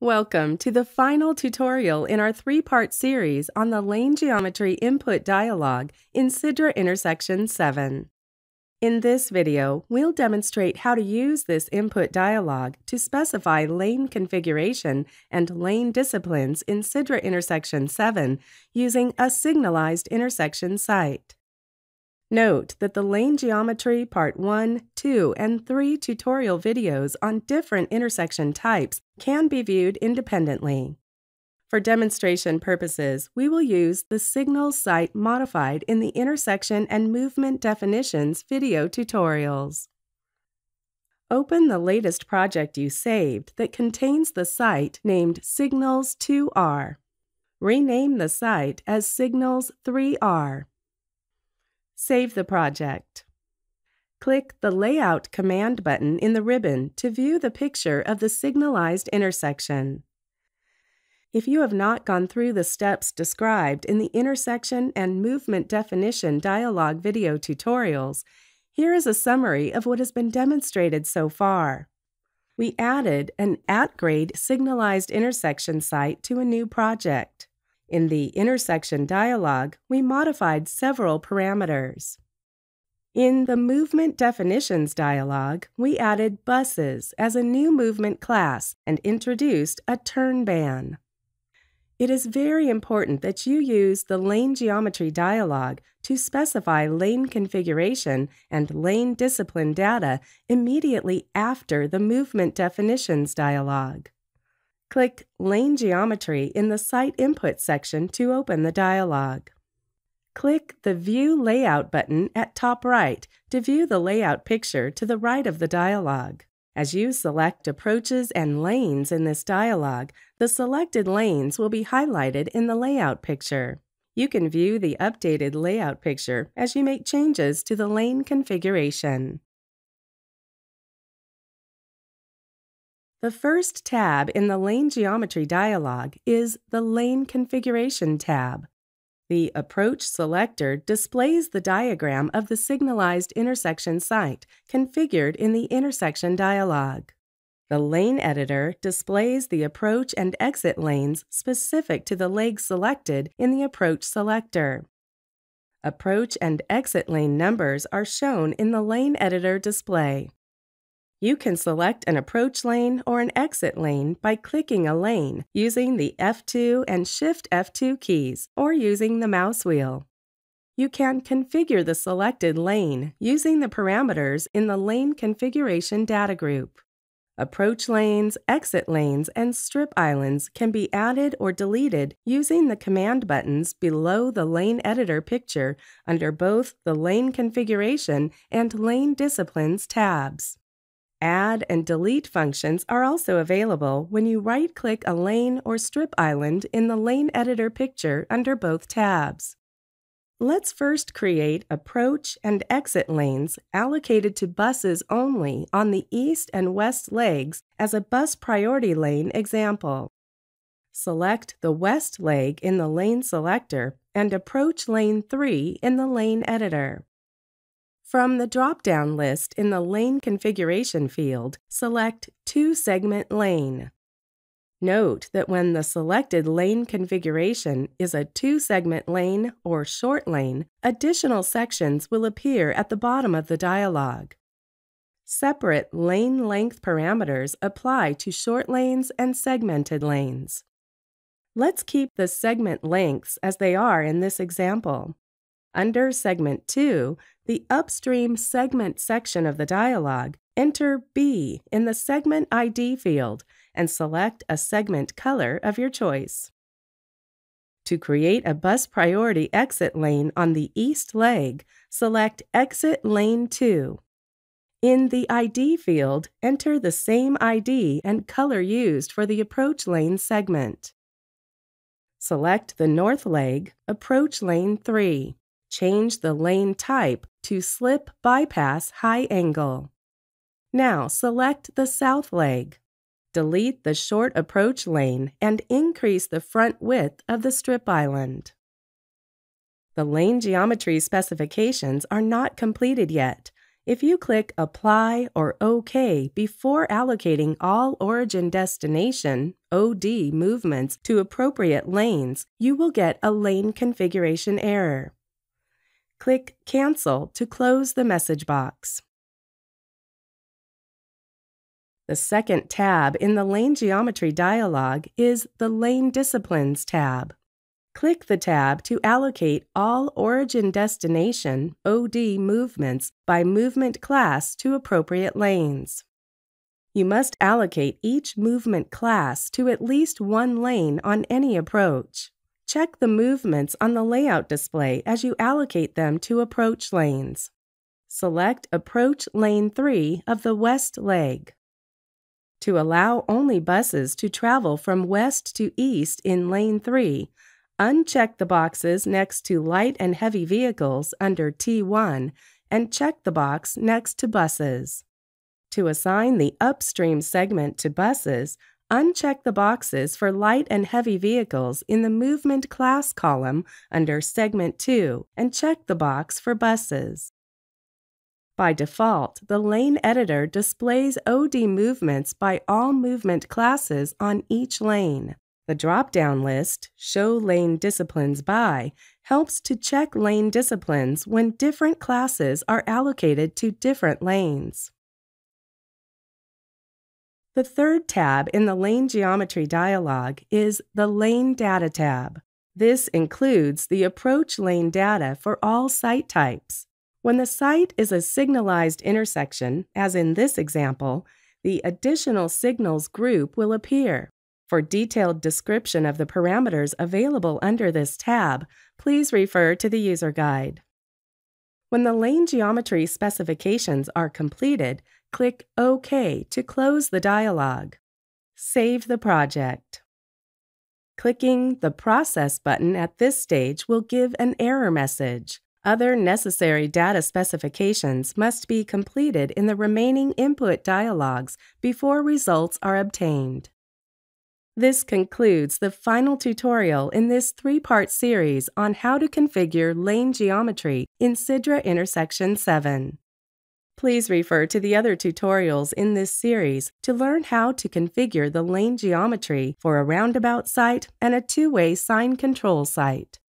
Welcome to the final tutorial in our three-part series on the Lane Geometry Input Dialog in SIDRA Intersection 7. In this video, we'll demonstrate how to use this input dialog to specify lane configuration and lane disciplines in SIDRA Intersection 7 using a signalized intersection site. Note that the Lane Geometry Part 1, 2, and 3 tutorial videos on different intersection types can be viewed independently. For demonstration purposes, we will use the Signals site modified in the Intersection and Movement Definitions video tutorials. Open the latest project you saved that contains the site named Signals 2R. Rename the site as Signals 3R. Save the project. Click the Layout command button in the ribbon to view the picture of the signalized intersection. If you have not gone through the steps described in the Intersection and Movement Definition dialog video tutorials, here is a summary of what has been demonstrated so far. We added an at-grade signalized intersection site to a new project. In the intersection dialog, we modified several parameters. In the Movement Definitions dialog, we added buses as a new movement class and introduced a turn ban. It is very important that you use the Lane Geometry dialog to specify lane configuration and lane discipline data immediately after the Movement Definitions dialog. Click Lane Geometry in the Site Input section to open the dialog. Click the View Layout button at top right to view the layout picture to the right of the dialog. As you select approaches and lanes in this dialog, the selected lanes will be highlighted in the layout picture. You can view the updated layout picture as you make changes to the lane configuration. The first tab in the Lane Geometry dialog is the Lane Configuration tab. The Approach Selector displays the diagram of the signalized intersection site configured in the Intersection dialog. The Lane Editor displays the approach and exit lanes specific to the leg selected in the Approach Selector. Approach and exit lane numbers are shown in the Lane Editor display. You can select an approach lane or an exit lane by clicking a lane using the F2 and Shift F2 keys or using the mouse wheel. You can configure the selected lane using the parameters in the Lane Configuration data group. Approach lanes, exit lanes, and strip islands can be added or deleted using the command buttons below the Lane Editor picture under both the Lane Configuration and Lane Disciplines tabs. Add and delete functions are also available when you right-click a lane or strip island in the Lane Editor picture under both tabs. Let's first create approach and exit lanes allocated to buses only on the east and west legs as a bus priority lane example. Select the west leg in the Lane Selector and approach lane 3 in the Lane Editor. From the drop-down list in the Lane Configuration field, select Two-segment Lane. Note that when the selected lane configuration is a two-segment lane or short lane, additional sections will appear at the bottom of the dialog. Separate lane length parameters apply to short lanes and segmented lanes. Let's keep the segment lengths as they are in this example. Under Segment 2, the upstream segment section of the dialog, enter B in the Segment ID field and select a segment color of your choice. To create a bus priority exit lane on the east leg, select Exit Lane 2. In the ID field, enter the same ID and color used for the approach lane segment. Select the north leg, approach lane 3. Change the lane type to Slip Bypass High Angle. Now select the south leg. Delete the short approach lane and increase the front width of the strip island. The lane geometry specifications are not completed yet. If you click Apply or OK before allocating all origin destination OD movements to appropriate lanes, you will get a lane configuration error. Click Cancel to close the message box. The second tab in the Lane Geometry dialog is the Lane Disciplines tab. Click the tab to allocate all origin-destination OD movements by movement class to appropriate lanes. You must allocate each movement class to at least one lane on any approach. Check the movements on the layout display as you allocate them to approach lanes. Select Approach Lane 3 of the west leg. To allow only buses to travel from west to east in Lane 3, uncheck the boxes next to light and heavy vehicles under T1 and check the box next to buses. To assign the upstream segment to buses, uncheck the boxes for light and heavy vehicles in the Movement Class column under Segment 2 and check the box for buses. By default, the Lane Editor displays OD movements by all movement classes on each lane. The drop-down list, Show Lane Disciplines By, helps to check lane disciplines when different classes are allocated to different lanes. The third tab in the Lane Geometry dialog is the Lane Data tab. This includes the Approach Lane Data for all site types. When the site is a signalized intersection, as in this example, the Additional Signals group will appear. For detailed description of the parameters available under this tab, please refer to the user guide. When the lane geometry specifications are completed, click OK to close the dialog. Save the project. Clicking the Process button at this stage will give an error message. Other necessary data specifications must be completed in the remaining input dialogs before results are obtained. This concludes the final tutorial in this three-part series on how to configure lane geometry in SIDRA Intersection 7. Please refer to the other tutorials in this series to learn how to configure the lane geometry for a roundabout site and a two-way sign control site.